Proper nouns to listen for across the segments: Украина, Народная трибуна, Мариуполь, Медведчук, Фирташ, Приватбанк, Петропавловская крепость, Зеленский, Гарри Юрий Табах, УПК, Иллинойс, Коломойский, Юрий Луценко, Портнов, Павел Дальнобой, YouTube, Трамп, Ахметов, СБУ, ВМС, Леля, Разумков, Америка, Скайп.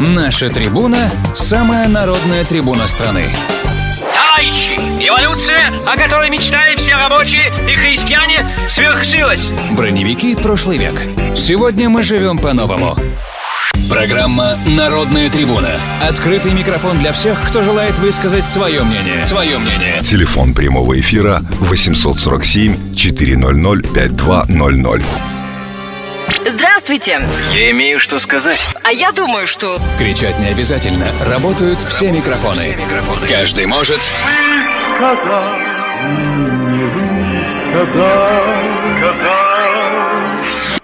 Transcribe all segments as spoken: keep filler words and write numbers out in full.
Наша трибуна – самая народная трибуна страны. Товарищи, эволюция, о которой мечтали все рабочие и крестьяне, свершилась. Броневики – прошлый век. Сегодня мы живем по-новому. Программа «Народная трибуна». Открытый микрофон для всех, кто желает высказать свое мнение. Свое мнение. Телефон прямого эфира восемь сорок семь четыреста пятьдесят два ноль ноль. Здравствуйте. Я имею что сказать. А я думаю, что... Кричать не обязательно. Работают все микрофоны. Все микрофоны. Каждый может... Высказал, не высказал, сказал.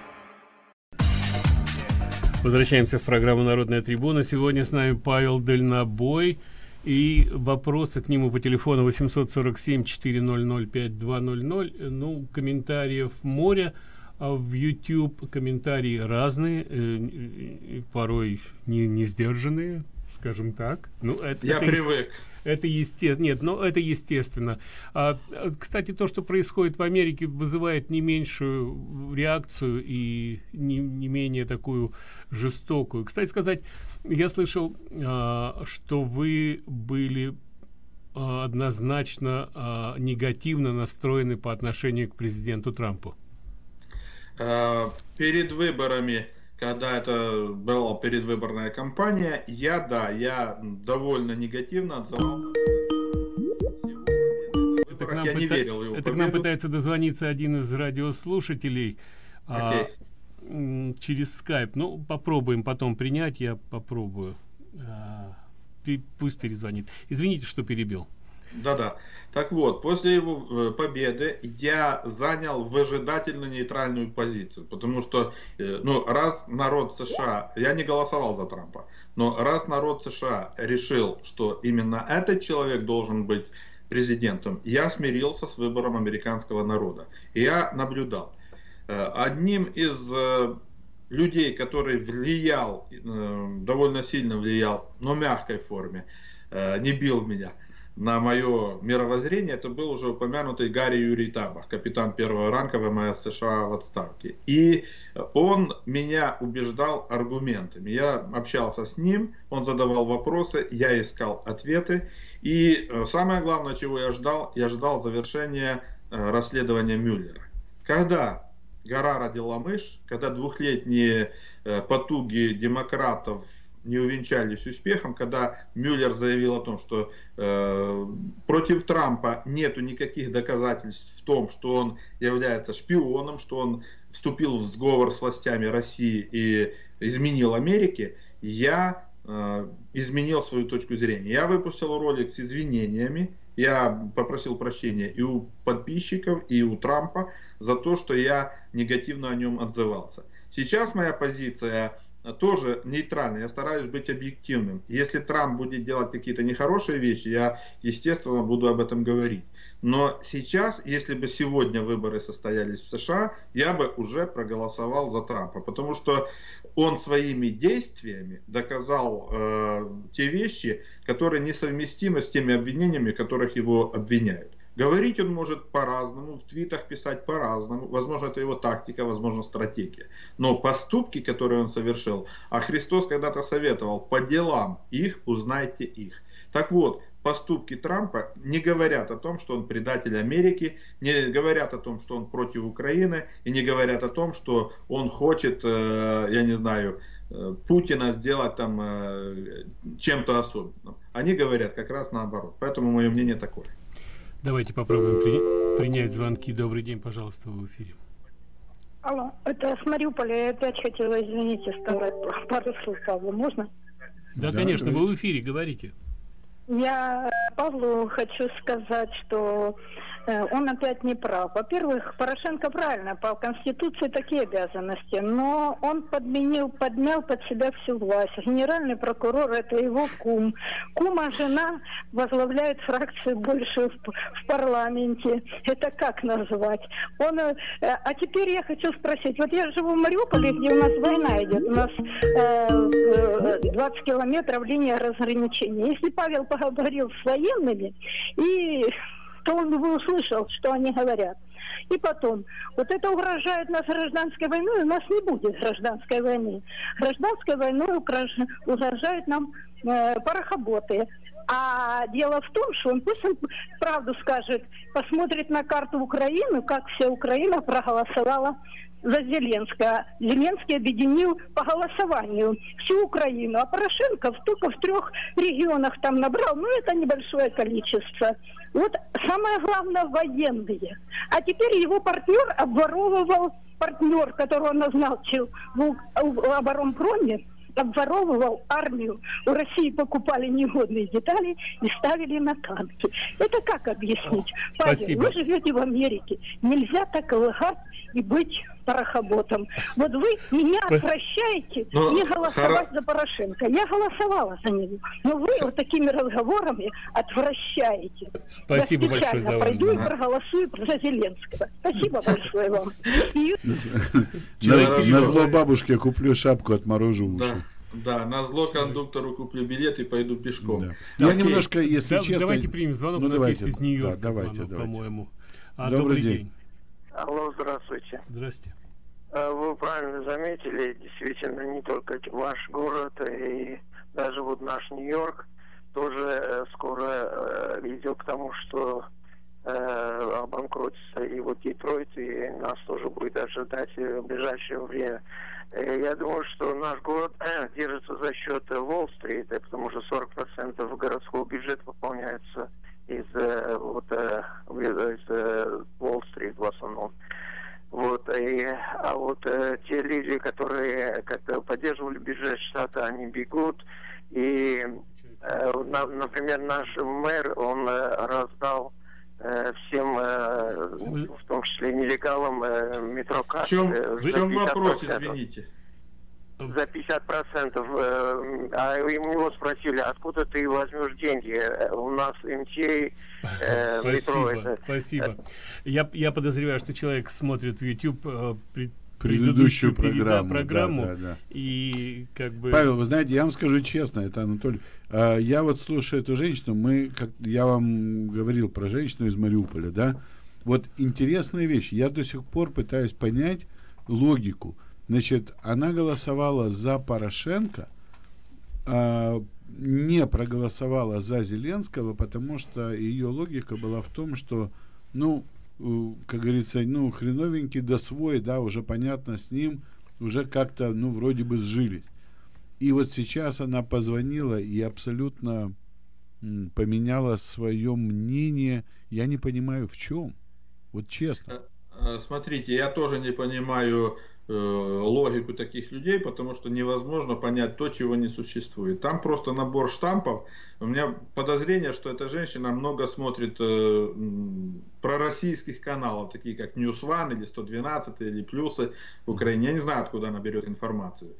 Возвращаемся в программу «Народная трибуна». Сегодня с нами Павел Дальнобой. И вопросы к нему по телефону восемь сорок семь четыреста пятьдесят два ноль ноль. Ну, комментариев море. А в YouTube комментарии разные, э, порой не, не сдержанные, скажем так. Ну, это, Я это, привык. Это, есте... Нет, но это естественно. А, кстати, то, что происходит в Америке, вызывает не меньшую реакцию и не, не менее такую жестокую. Кстати сказать, я слышал, а, что вы были а, однозначно а, негативно настроены по отношению к президенту Трампу. Перед выборами, когда это была предвыборная кампания, я, да, я довольно негативно отзывался. Это к нам, я пыта... не верил его это к нам пытается дозвониться один из радиослушателей а, через скайп. Ну, попробуем потом принять, я попробую. А, пусть перезвонит. Извините, что перебил. Да-да. Так вот, после его победы я занял выжидательно-нейтральную позицию, потому что, ну, раз народ США, я не голосовал за Трампа, но раз народ США решил, что именно этот человек должен быть президентом, я смирился с выбором американского народа. И я наблюдал. Одним из людей, который влиял, довольно сильно влиял, но в мягкой форме, не бил меня, на мое мировоззрение, это был уже упомянутый Гарри Юрий Табах, капитан первого ранга ВМС США в отставке. И он меня убеждал аргументами. Я общался с ним, он задавал вопросы, я искал ответы. И самое главное, чего я ждал, я ждал завершения расследования Мюллера. Когда гора родила мышь, когда двухлетние потуги демократов не увенчались успехом, когда Мюллер заявил о том, что э, против Трампа нету никаких доказательств в том, что он является шпионом, что он вступил в сговор с властями России и изменил Америке, я э, изменил свою точку зрения. Я выпустил ролик с извинениями, я попросил прощения и у подписчиков, и у Трампа за то, что я негативно о нем отзывался. Сейчас моя позиция... тоже нейтрально, я стараюсь быть объективным. Если Трамп будет делать какие-то нехорошие вещи, я, естественно, буду об этом говорить. Но сейчас, если бы сегодня выборы состоялись в США, я бы уже проголосовал за Трампа, потому что он своими действиями доказал э, те вещи, которые несовместимы с теми обвинениями, которых его обвиняют. Говорить он может по-разному, в твитах писать по-разному. Возможно, это его тактика, возможно, стратегия. Но поступки, которые он совершил, а Христос когда-то советовал, по делам их узнайте их. Так вот, поступки Трампа не говорят о том, что он предатель Америки, не говорят о том, что он против Украины, и не говорят о том, что он хочет, я не знаю, Путина сделать там чем-то особенным. Они говорят как раз наоборот. Поэтому мое мнение такое. Давайте попробуем при, принять звонки. Добрый день, пожалуйста, в эфире. Алло, это с Мариуполя. Я опять хотела, извините, сказать пару слов Павлу. Можно? Да, да, конечно, говорите. Вы в эфире, говорите. Я Павлу хочу сказать, что он опять не прав. Во-первых, Порошенко правильно, по Конституции такие обязанности, но он подменил, подмял под себя всю власть. Генеральный прокурор – это его кум. Кума жена возглавляет фракцию больше в, в парламенте. Это как назвать? Он, э, а теперь я хочу спросить. Вот я живу в Мариуполе, где у нас война идет. У нас э, двадцать километров линия разграничения. Если Павел поговорил с военными и... то он бы услышал, что они говорят. И потом, вот это угрожает нас гражданской войной, у нас не будет гражданской войны. Гражданской войной угрожают нам э, парохоботы. А дело в том, что он пусть он правду скажет, посмотрит на карту Украины, как вся Украина проголосовала за Зеленского. Зеленский объединил по голосованию всю Украину, а Порошенко только в трех регионах там набрал, но это небольшое количество. Вот самое главное — военные. А теперь его партнер обворовывал, партнер, которого он назначил в оборонпроме, обворовывал армию. У России покупали негодные детали и ставили на танки. Это как объяснить? Спасибо. Павел, вы живете в Америке. Нельзя так лгать и быть парохоботом. Вот вы меня прощаете ну, не голосовать хор... за Порошенко. Я голосовала за него. Но вы вот такими разговорами отвращаете. Спасибо я большое за вас. Пойду и проголосую за Зеленского. Спасибо большое вам. На зло бабушке куплю шапку, отморожу уши. Да, на зло кондуктору куплю билет и пойду пешком. Я немножко, если честно... Давайте примем звонок. У нас есть из Нью-Йорка звонок, по-моему. Добрый день. Алло, здравствуйте. Здравствуйте. Вы правильно заметили, действительно, не только ваш город, и даже вот наш Нью-Йорк тоже скоро идет к тому, что обанкротится. И вот Детройт, и нас тоже будет ожидать в ближайшее время. Я думаю, что наш город держится за счет Уолл-стрита, потому что сорок процентов городского бюджета пополняется из вот из Уолл-стрит в основном. Вот и а вот те люди, которые как-то поддерживали бюджет штата, они бегут. И, например, наш мэр, он раздал всем, в том числе нелегалам, метрокарты. В чем, в чем вопрос, извините? За пятьдесят процентов. А его спросили, откуда ты возьмешь деньги? У нас МЧА, э, спасибо, метро. Спасибо. Я, я подозреваю, что человек смотрит в YouTube э, пред, предыдущую, предыдущую программу. программу да, да, да. И как бы... Павел, вы знаете, я вам скажу честно, это Анатолий. Э, я вот слушаю эту женщину, мы, как я вам говорил про женщину из Мариуполя, да? Вот интересные вещи. Я до сих пор пытаюсь понять логику. Значит, она голосовала за Порошенко, а не проголосовала за Зеленского, потому что ее логика была в том, что, ну, как говорится, ну, хреновенький да свой, да, уже понятно с ним, уже как-то, ну, вроде бы сжились. И вот сейчас она позвонила и абсолютно поменяла свое мнение. Я не понимаю, в чем. Вот честно. Смотрите, я тоже не понимаю... логику таких людей, потому что невозможно понять то, чего не существует. Там просто набор штампов. У меня подозрение, что эта женщина много смотрит э, пророссийских каналов, такие как Ньюс Уан или сто двенадцать или Плюсы в Украине. Я не знаю, откуда она берет информацию.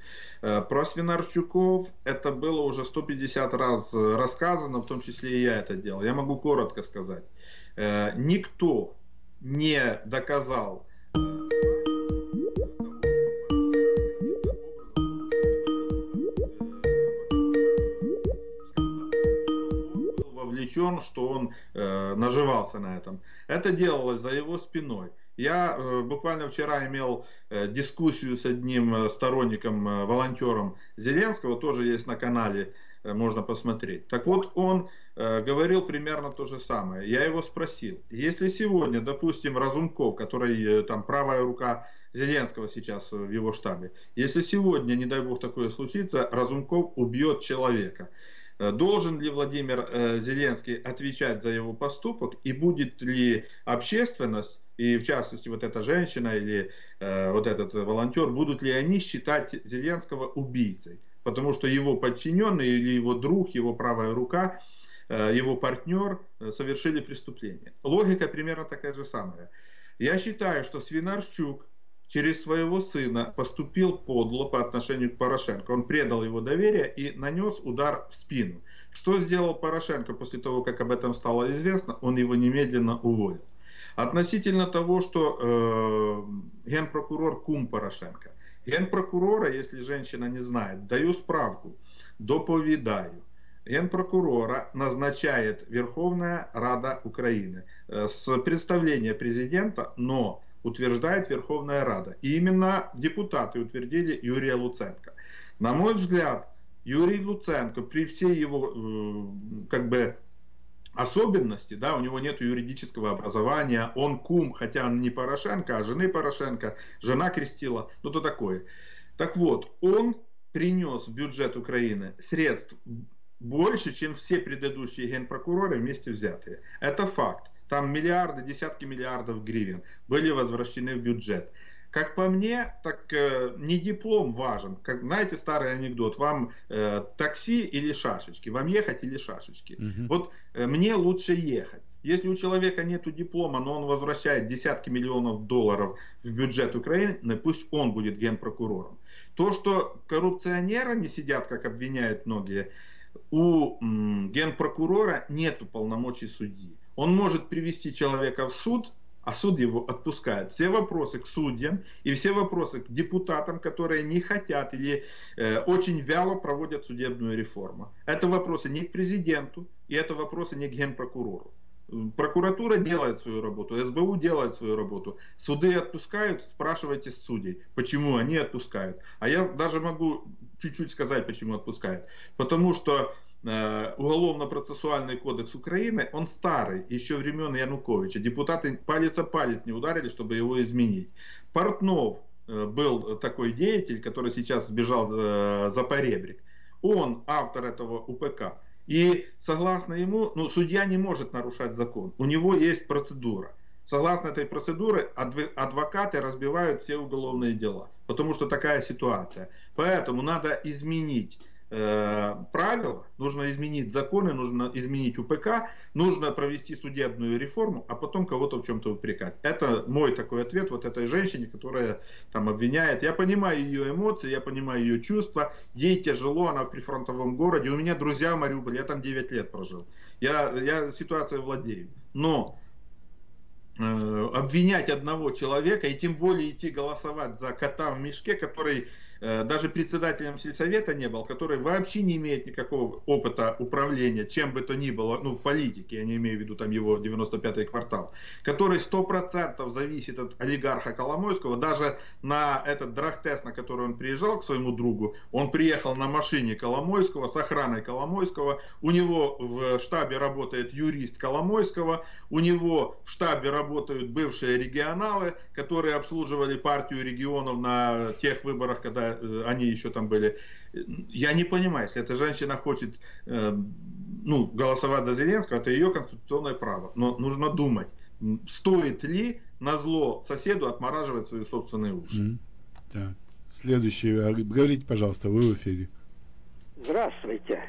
Э, про Свинарчуков это было уже сто пятьдесят раз рассказано, в том числе и я это делал. Я могу коротко сказать. Э, никто не доказал что он э, наживался на этом. Это делалось за его спиной. Я э, буквально вчера имел э, дискуссию с одним сторонником, э, волонтером Зеленского, тоже есть на канале, э, можно посмотреть. Так вот, он э, говорил примерно то же самое. Я его спросил, если сегодня, допустим, Разумков, который э, там правая рука Зеленского сейчас в его штабе, если сегодня, не дай бог такое случится, Разумков убьет человека, должен ли Владимир э, Зеленский отвечать за его поступок, и будет ли общественность, и в частности вот эта женщина или э, вот этот волонтер, будут ли они считать Зеленского убийцей? Потому что его подчиненный или его друг, его правая рука, э, его партнер э, совершили преступление. Логика примерно такая же самая. Я считаю, что Свинарчук через своего сына поступил подло по отношению к Порошенко. Он предал его доверие и нанес удар в спину. Что сделал Порошенко после того, как об этом стало известно? Он его немедленно уволил. Относительно того, что э, генпрокурор кум Порошенко. Генпрокурора, если женщина не знает, даю справку, доповедаю. генпрокурора назначает Верховная Рада Украины с представления президента, но утверждает Верховная Рада. И именно депутаты утвердили Юрия Луценко. На мой взгляд, Юрий Луценко при всей его как бы особенности, да, у него нет юридического образования, он кум, хотя он не Порошенко, а жены Порошенко, жена крестила, ну то такое. Так вот, он принес в бюджет Украины средств больше, чем все предыдущие генпрокуроры вместе взятые. Это факт. Там миллиарды, десятки миллиардов гривен были возвращены в бюджет. Как по мне, так э, не диплом важен. Как, знаете, старый анекдот. Вам э, такси или шашечки? Вам ехать или шашечки? Угу. Вот э, мне лучше ехать. Если у человека нет диплома, но он возвращает десятки миллионов долларов в бюджет Украины, пусть он будет генпрокурором. То, что коррупционеры не сидят, как обвиняют многие, у м, генпрокурора нет полномочий судьи. Он может привести человека в суд, а суд его отпускает. Все вопросы к судьям и все вопросы к депутатам, которые не хотят или э, очень вяло проводят судебную реформу. Это вопросы не к президенту и это вопросы не к генпрокурору. Прокуратура делает свою работу, СБУ делает свою работу. Суды отпускают, спрашивайте судей, почему они отпускают. А я даже могу чуть-чуть сказать, почему отпускают. Потому что Уголовно-процессуальный кодекс Украины, он старый, еще времен Януковича. Депутаты палец о палец не ударили, чтобы его изменить. Портнов был такой деятель, который сейчас сбежал за поребрик. Он автор этого УПК. И согласно ему, ну, судья не может нарушать закон. У него есть процедура. Согласно этой процедуре, адвокаты разбивают все уголовные дела. Потому что такая ситуация. Поэтому надо изменить правила, нужно изменить законы, нужно изменить УПК, нужно провести судебную реформу, а потом кого-то в чем-то упрекать. Это мой такой ответ вот этой женщине, которая там обвиняет. Я понимаю ее эмоции, я понимаю ее чувства. Ей тяжело, она в прифронтовом городе. У меня друзья в Мариуполе, я там девять лет прожил. Я, я ситуацией владею. Но э, обвинять одного человека и тем более идти голосовать за кота в мешке, который даже председателем сельсовета не был, который вообще не имеет никакого опыта управления, чем бы то ни было, ну в политике, я не имею в виду там его девяносто пятый квартал, который сто процентов зависит от олигарха Коломойского, даже на этот драг-тест, на который он приезжал к своему другу, он приехал на машине Коломойского, с охраной Коломойского, у него в штабе работает юрист Коломойского, у него в штабе работают бывшие регионалы, которые обслуживали партию регионов на тех выборах, когда они еще там были. Я не понимаю, если эта женщина хочет э, ну, голосовать за Зеленского, это ее конституционное право. Но нужно думать, стоит ли назло соседу отмораживать свои собственные уши. Mm-hmm. Да. Следующее. Говорите, пожалуйста, вы в эфире. Здравствуйте.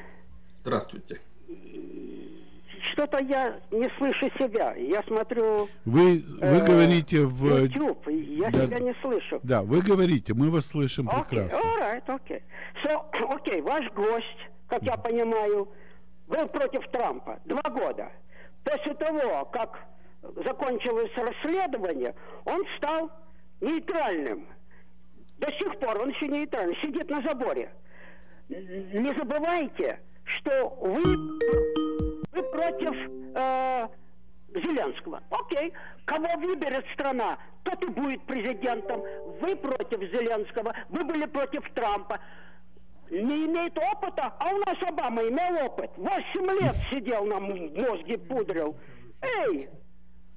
Здравствуйте. Что-то я не слышу себя. Я смотрю... Вы, вы э, говорите в... YouTube. Я да, себя не слышу. Да, вы говорите. Мы вас слышим okay. прекрасно. All right, okay. So, okay. Ваш гость, как я понимаю, был против Трампа два года. После того, как закончилось расследование, он стал нейтральным. До сих пор он еще нейтральный. Сидит на заборе. Не забывайте, что вы... Вы против э, Зеленского. Окей. Кого выберет страна, тот и будет президентом. Вы против Зеленского. Вы были против Трампа. Не имеет опыта, а у нас Обама имел опыт. восемь лет сидел, нам мозги пудрил. Эй,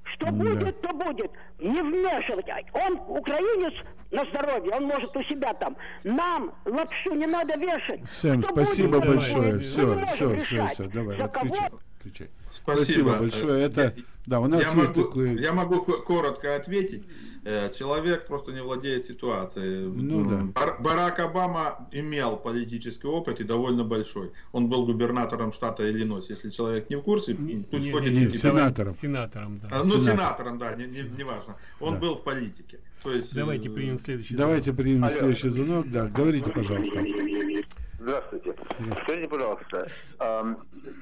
что да. будет, то будет. Не вмешивать. Он украинец на здоровье, он может у себя там. Нам лапшу не надо вешать. Сэм, кто спасибо будет, большое. Все, все, все, все, давай, отключай. Спасибо. Спасибо большое. Это, я, да, у нас я есть могу, такое... я могу коротко ответить. Человек просто не владеет ситуацией. Ну, Бар да. Барак Обама имел политический опыт и довольно большой. Он был губернатором штата Иллинойс. Если человек не в курсе, не, пусть не, ходит не, не, сенатором. Сенатором, да. А, ну, сенатором, сенатором да, не, не, не важно. Он да. был в политике. То есть, давайте примем следующий. Давайте примем а следующий я... звонок. Да, говорите, пожалуйста. Здравствуйте. Скажите, пожалуйста, э,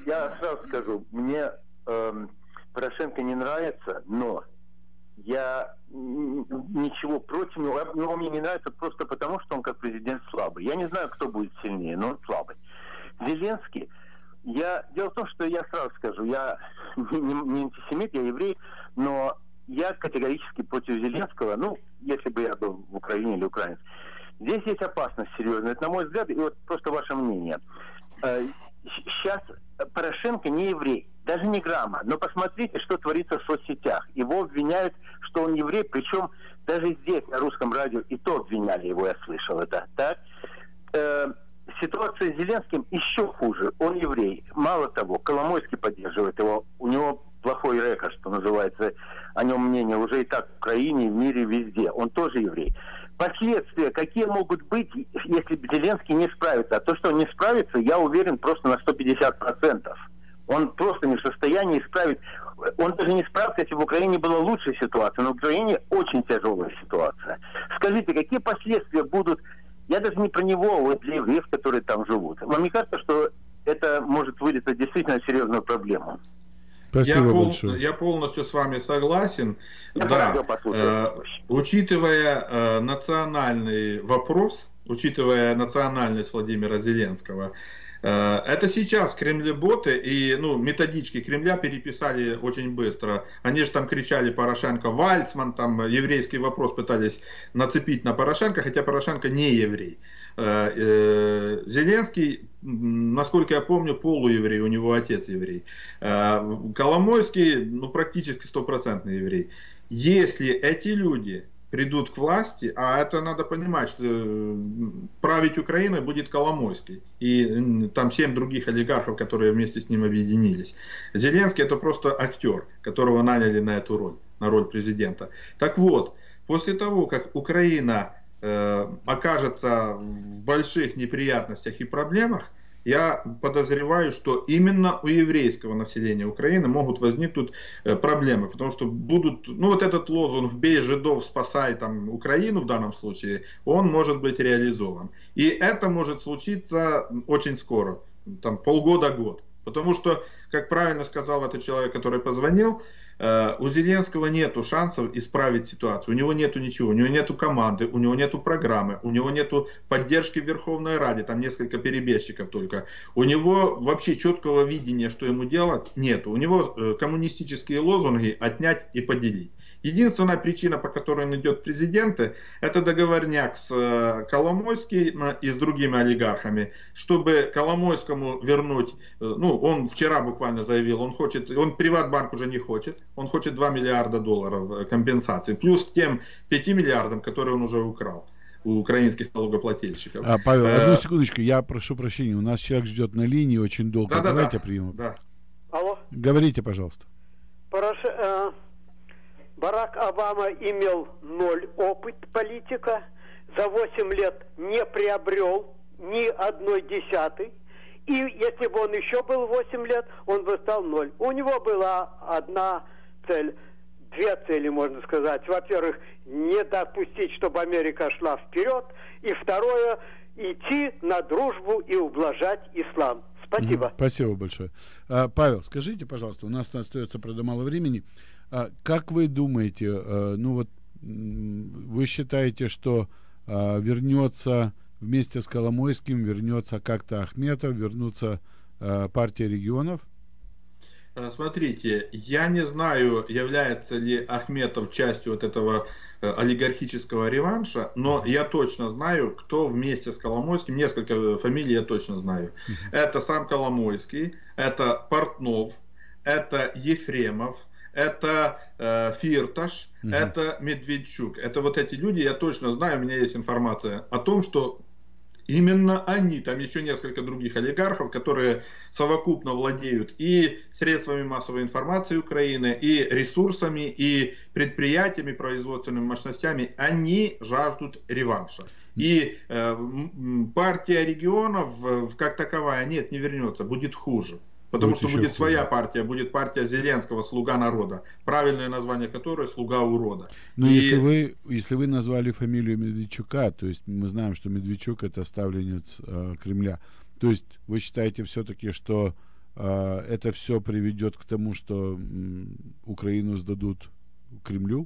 я сразу скажу, мне э, Порошенко не нравится, но я ничего против него, но он мне не нравится просто потому, что он как президент слабый. Я не знаю, кто будет сильнее, но он слабый. Зеленский, Я... Дело в том, что я сразу скажу, я не, не антисемит, я еврей, но я категорически против Зеленского, ну, если бы я был в Украине или украинец. Здесь есть опасность серьезная, это, на мой взгляд, и вот просто ваше мнение. Сейчас Порошенко не еврей, даже не грамма, но посмотрите, что творится в соцсетях. Его обвиняют, что он еврей, причем даже здесь, на русском радио, и то обвиняли его, я слышал это, так? Э, ситуация с Зеленским еще хуже, он еврей. Мало того, Коломойский поддерживает его, у него плохой рекорд, что называется, о нем мнение уже и так в Украине, в мире, везде, он тоже еврей. Последствия какие могут быть, если Зеленский не справится? А то, что он не справится, я уверен просто на сто пятьдесят процентов. Он просто не в состоянии исправить. Он даже не справится, если в Украине была лучшая ситуация. Но в Украине очень тяжелая ситуация. Скажите, какие последствия будут? Я даже не про него, а вот для евреев, которые там живут. Вам не кажется, что это может вылиться действительно в серьезную проблему? Спасибо я, пол, я полностью с вами согласен. Я да, э, учитывая э, национальный вопрос, учитывая национальность Владимира Зеленского, э, это сейчас кремлеботы и ну, методички Кремля переписали очень быстро. Они же там кричали Порошенко, Вальцман, там еврейский вопрос пытались нацепить на Порошенко, хотя Порошенко не еврей. Э, э, Зеленский... Насколько я помню, полуеврей, у него отец еврей. Коломойский, ну, практически стопроцентный еврей. Если эти люди придут к власти, а это надо понимать, что править Украиной будет Коломойский. И там семь других олигархов, которые вместе с ним объединились. Зеленский это просто актер, которого наняли на эту роль, на роль президента. Так вот, после того, как Украина... окажется в больших неприятностях и проблемах, я подозреваю, что именно у еврейского населения Украины могут возникнуть проблемы, потому что будут, ну вот этот лозунг «бей жидов, спасай там Украину» в данном случае, он может быть реализован. И это может случиться очень скоро, там полгода-год, потому что, как правильно сказал этот человек, который позвонил, у Зеленского нету шансов исправить ситуацию, у него нету ничего, у него нету команды, у него нету программы, у него нету поддержки в Верховной Раде, там несколько перебежчиков только, у него вообще четкого видения, что ему делать, нету, у него коммунистические лозунги «отнять и поделить». Единственная причина, по которой он идет в президенты, это договорняк с Коломойским и с другими олигархами, чтобы Коломойскому вернуть, ну, он вчера буквально заявил, он хочет, он Приватбанк уже не хочет, он хочет два миллиарда долларов компенсации, плюс к тем пяти миллиардам, которые он уже украл у украинских налогоплательщиков. А, Павел, э -э одну секундочку, я прошу прощения, у нас человек ждет на линии очень долго. Да, давайте да, примем. Да. Алло. Говорите, пожалуйста. Пороше... Барак Обама имел ноль опыт политика, за восемь лет не приобрел ни одной десятой, и если бы он еще был восемь лет, он бы стал ноль. У него была одна цель, две цели, можно сказать. Во-первых, не допустить, чтобы Америка шла вперед, и второе, идти на дружбу и ублажать ислам. Спасибо. Спасибо большое. Павел, скажите, пожалуйста, у нас остается, правда, мало времени. Как вы думаете, ну вот вы считаете, что вернется вместе с Коломойским, вернется как-то Ахметов, вернутся партия регионов? Смотрите, я не знаю, является ли Ахметов частью вот этого олигархического реванша, но я точно знаю, кто вместе с Коломойским, несколько фамилий я точно знаю. Это сам Коломойский, это Портнов, это Ефремов, это э, Фирташ, угу. это Медведчук. Это вот эти люди, я точно знаю, у меня есть информация о том, что именно они, там еще несколько других олигархов, которые совокупно владеют и средствами массовой информации Украины, и ресурсами, и предприятиями, производственными мощностями, они жаждут реванша. И э, партия регионов, как таковая, нет, не вернется, будет хуже. Потому будет что будет хуже. Своя партия, будет партия Зеленского, «Слуга народа», правильное название которой «Слуга урода». Но и... если, вы, если вы назвали фамилию Медведчука, то есть мы знаем, что Медведчук это ставленец э, Кремля, то есть вы считаете все-таки, что э, это все приведет к тому, что э, Украину сдадут Кремлю?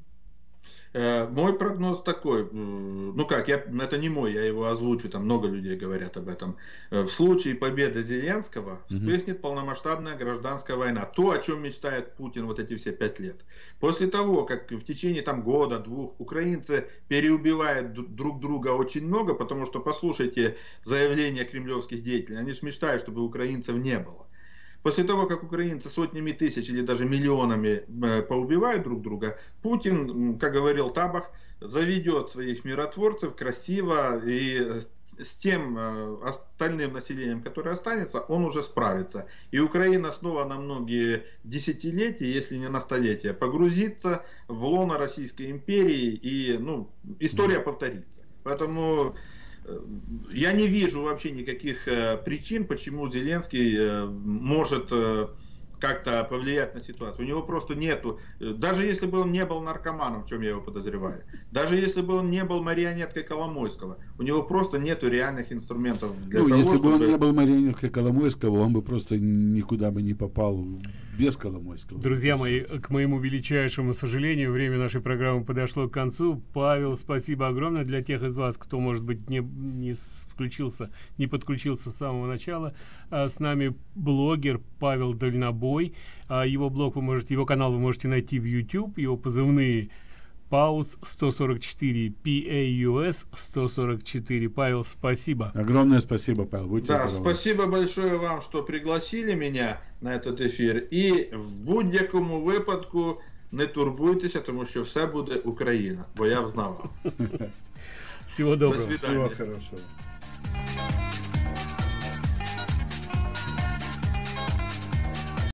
Мой прогноз такой, ну как, я, это не мой, я его озвучу, там много людей говорят об этом. В случае победы Зеленского вспыхнет полномасштабная гражданская война. То, о чем мечтает Путин вот эти все пять лет. После того, как в течение там года-двух украинцы переубивают друг друга очень много, потому что, послушайте заявления кремлевских деятелей, они же мечтают, чтобы украинцев не было. После того, как украинцы сотнями тысяч или даже миллионами поубивают друг друга, Путин, как говорил Табах, заведет своих миротворцев красиво, и с тем остальным населением, которое останется, он уже справится. И Украина снова на многие десятилетия, если не на столетия, погрузится в лоно Российской империи, и ну, история повторится. Поэтому... Я не вижу вообще никаких причин, почему Зеленский может как-то повлиять на ситуацию. У него просто нету, даже если бы он не был наркоманом, в чем я его подозреваю, даже если бы он не был марионеткой Коломойского, у него просто нету реальных инструментов для ну, того, если чтобы... бы он не был марионеткой Коломойского, он бы просто никуда бы не попал без Коломойского. Друзья мои, к моему величайшему сожалению, время нашей программы подошло к концу. Павел, спасибо огромное для тех из вас, кто, может быть, не, не включился, не подключился с самого начала. С нами блогер Павел Дальнобой. Его блог вы можете, его канал вы можете найти в YouTube. Его позывные пауз сто сорок четыре, паус сто сорок четыре. Павел, спасибо. Огромное спасибо, Павел. Будьте да, спасибо большое вам, что пригласили меня на этот эфир. И в будь-якому випадку не турбуйтеся, тому що все буде Україна, бо я взнавав. Всего доброго. До свидания. Всего хорошего.